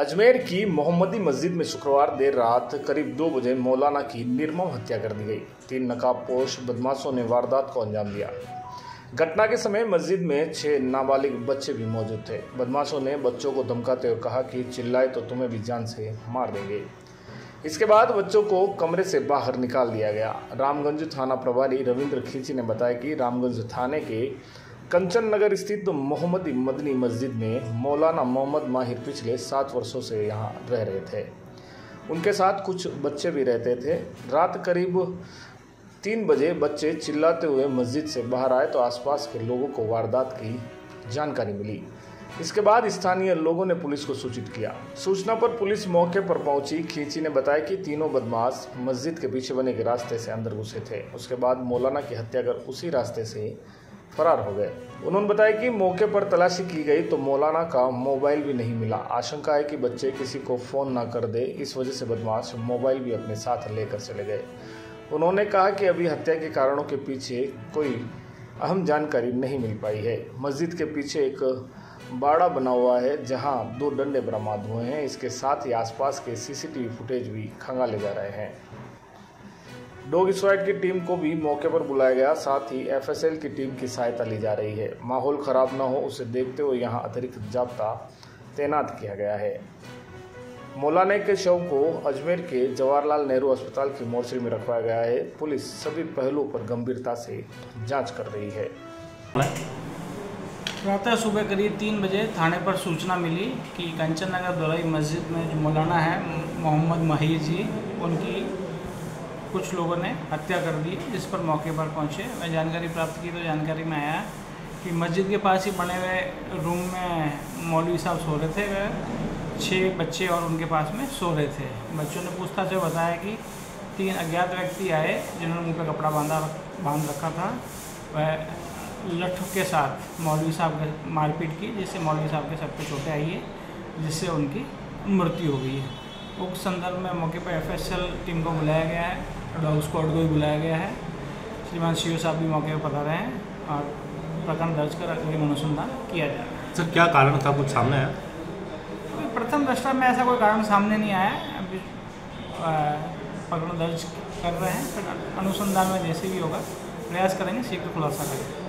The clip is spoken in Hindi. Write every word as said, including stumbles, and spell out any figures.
अजमेर की मोहम्मदी मस्जिद में शुक्रवार देर रात करीब दो बजे मौलाना की निर्मम हत्या कर दी गई। तीन नकाबपोश बदमाशों ने वारदात को अंजाम दिया। घटना के समय मस्जिद में छह नाबालिग बच्चे भी मौजूद थे। बदमाशों ने बच्चों को धमकाते हुए कहा कि चिल्लाए तो तुम्हें भी जान से मार देंगे। इसके बाद बच्चों को कमरे से बाहर निकाल दिया गया। रामगंज थाना प्रभारी रविंद्र खींची ने बताया कि रामगंज थाने के कंचन नगर स्थित मोहम्मदी मदनी मस्जिद में मौलाना मोहम्मद माहिर पिछले सात वर्षों से यहाँ रह रहे थे। उनके साथ कुछ बच्चे भी रहते थे। रात करीब तीन बजे बच्चे चिल्लाते हुए मस्जिद से बाहर आए तो आसपास के लोगों को वारदात की जानकारी मिली। इसके बाद स्थानीय लोगों ने पुलिस को सूचित किया। सूचना पर पुलिस मौके पर पहुंची। खींची ने बताया कि तीनों बदमाश मस्जिद के पीछे बने के रास्ते से अंदर घुसे थे। उसके बाद मौलाना की हत्या कर उसी रास्ते से फरार हो गए। उन्होंने बताया कि मौके पर तलाशी की गई तो मौलाना का मोबाइल भी नहीं मिला। आशंका है कि बच्चे किसी को फ़ोन ना कर दे, इस वजह से बदमाश मोबाइल भी अपने साथ लेकर चले गए। उन्होंने कहा कि अभी हत्या के कारणों के पीछे कोई अहम जानकारी नहीं मिल पाई है। मस्जिद के पीछे एक बाड़ा बना हुआ है जहां दो डंडे बरामद हुए हैं। इसके साथ ही आसपास के सीसीटीवी फुटेज भी खंगाले जा रहे हैं। डॉग स्क्वाड की टीम को भी मौके पर बुलाया गया। साथ ही एफ एस एल की टीम की सहायता ली जा रही है। माहौल खराब ना हो उसे देखते हुए यहां अतिरिक्त जाब्ता तैनात किया गया है। मौलाना के शव को अजमेर के जवाहरलाल नेहरू अस्पताल की मोर्चरी में रखवाया गया है। पुलिस सभी पहलुओं पर गंभीरता से जांच कर रही है। प्रातः सुबह करीब तीन बजे थाने पर सूचना मिली कि कंचन नगर दौराई मस्जिद में जो मौलाना है मोहम्मद माहिर जी, उनकी कुछ लोगों ने हत्या कर दी। इस पर मौके पर पहुंचे। मैं जानकारी प्राप्त की तो जानकारी में आया कि मस्जिद के पास ही बने हुए रूम में मौलवी साहब सो रहे थे। वह छः बच्चे और उनके पास में सो रहे थे। बच्चों ने पूछताछ में बताया कि तीन अज्ञात व्यक्ति आए जिन्होंने मुँह पर कपड़ा बांधा बांध रखा था। वह लठ के साथ मौलवी साहब की मारपीट की, जिससे मौलवी साहब के सबको चोटें आई है, जिससे उनकी मृत्यु हो गई है। उस संदर्भ में मौके पर एफ एस एल टीम को बुलाया गया है, डॉग स्क्वाड को भी बुलाया गया है। श्रीमान शिव साहब भी मौके पर पधारे हैं और प्रकरण दर्ज कर अग्रिम अनुसंधान किया जा रहा है। सर, क्या कारण था, कुछ सामने आया? प्रथम दृष्टया में ऐसा कोई कारण सामने नहीं आया। अभी प्रकरण दर्ज कर रहे हैं। अनुसंधान में जैसे भी होगा प्रयास करेंगे शीघ्र खुलासा करेंगे।